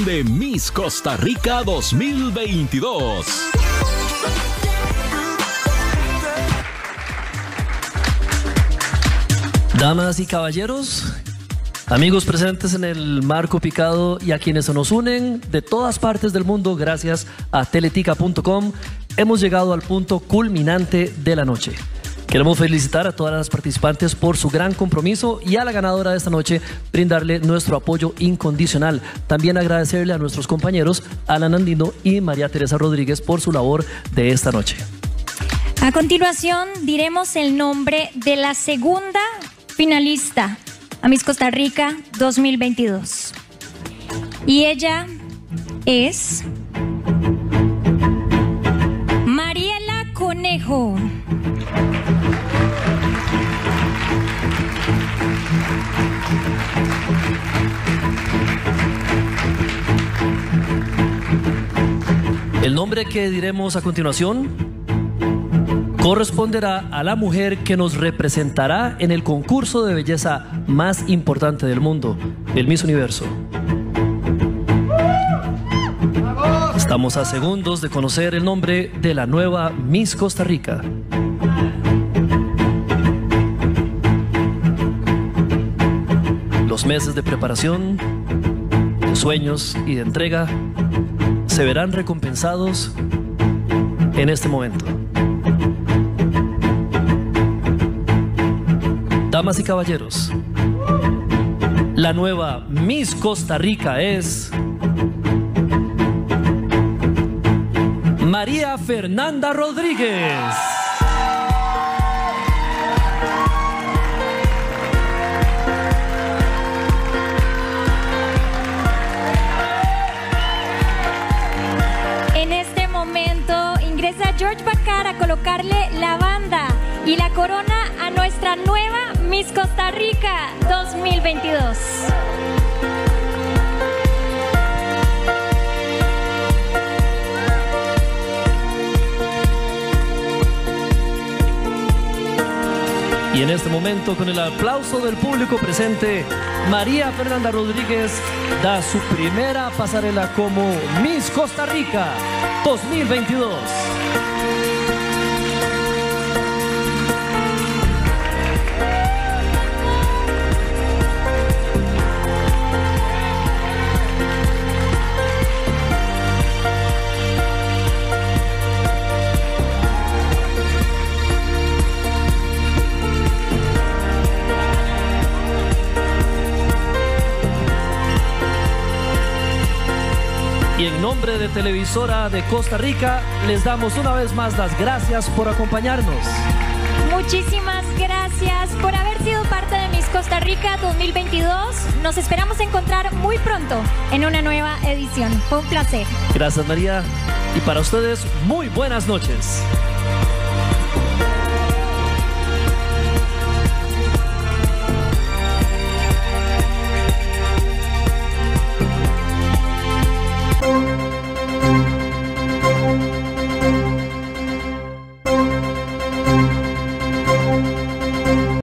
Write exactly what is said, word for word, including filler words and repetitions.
edición de Miss Costa Rica dos mil veintidós. Damas y caballeros, amigos presentes en el Marco Picado y a quienes se nos unen de todas partes del mundo gracias a teletica punto com, hemos llegado al punto culminante de la noche. Queremos felicitar a todas las participantes por su gran compromiso y a la ganadora de esta noche brindarle nuestro apoyo incondicional. También agradecerle a nuestros compañeros Alan Andino y María Teresa Rodríguez por su labor de esta noche. A continuación diremos el nombre de la segunda finalista a Miss Costa Rica dos mil veintidós. Y ella es Mariela Conejo. El nombre que diremos a continuación corresponderá a la mujer que nos representará en el concurso de belleza más importante del mundo, el Miss Universo. Estamos a segundos de conocer el nombre de la nueva Miss Costa Rica. Los meses de preparación, de sueños y de entrega se verán recompensados en este momento. Damas y caballeros, la nueva Miss Costa Rica es María Fernanda Rodríguez. George Bacar a colocarle la banda y la corona a nuestra nueva Miss Costa Rica dos mil veintidós. Y en este momento, con el aplauso del público presente, María Fernanda Rodríguez da su primera pasarela como Miss Costa Rica dos mil veintidós. Y en nombre de Televisora de Costa Rica, les damos una vez más las gracias por acompañarnos. Muchísimas gracias por haber sido parte de Miss Costa Rica dos mil veintidós. Nos esperamos encontrar muy pronto en una nueva edición. Fue un placer. Gracias, María. Y para ustedes, muy buenas noches.